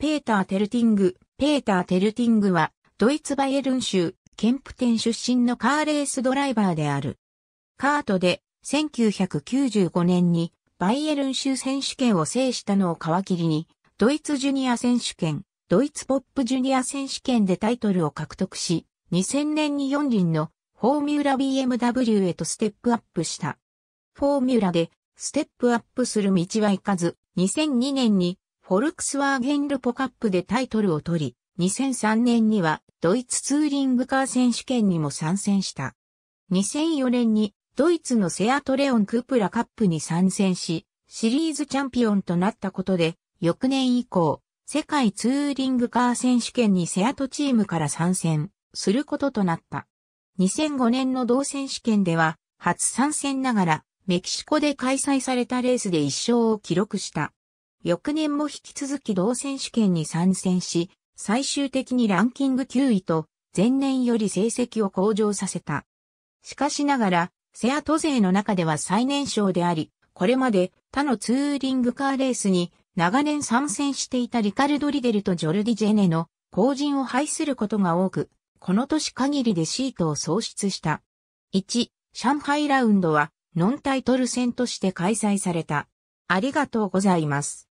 ペーター・テルティングは、ドイツバイエルン州、ケンプテン出身のカーレースドライバーである。カートで、1995年に、バイエルン州選手権を制したのを皮切りに、ドイツジュニア選手権、ドイツポップジュニア選手権でタイトルを獲得し、2000年に4輪のフォーミュラ BMW へとステップアップした。フォーミュラでステップアップする道は行かず、2002年にフォルクスワーゲンルポカップでタイトルを取り、2003年にはドイツツーリングカー選手権にも参戦した。2004年にドイツのセアトレオンクプラカップに参戦し、シリーズチャンピオンとなったことで、翌年以降、世界ツーリングカー選手権にセアトチームから参戦することとなった。2005年の同選手権では、初参戦ながら、メキシコで開催されたレースで1勝を記録した。翌年も引き続き同選手権に参戦し、最終的にランキング9位と、前年より成績を向上させた。しかしながら、セアト勢の中では最年少であり、これまで他のツーリングカーレースに、長年参戦していたリカルド・リデルとジョルディ・ジェネの後塵を拝することが多く、この年限りでシートを喪失した。1、上海ラウンドはノンタイトル戦として開催された。ありがとうございます。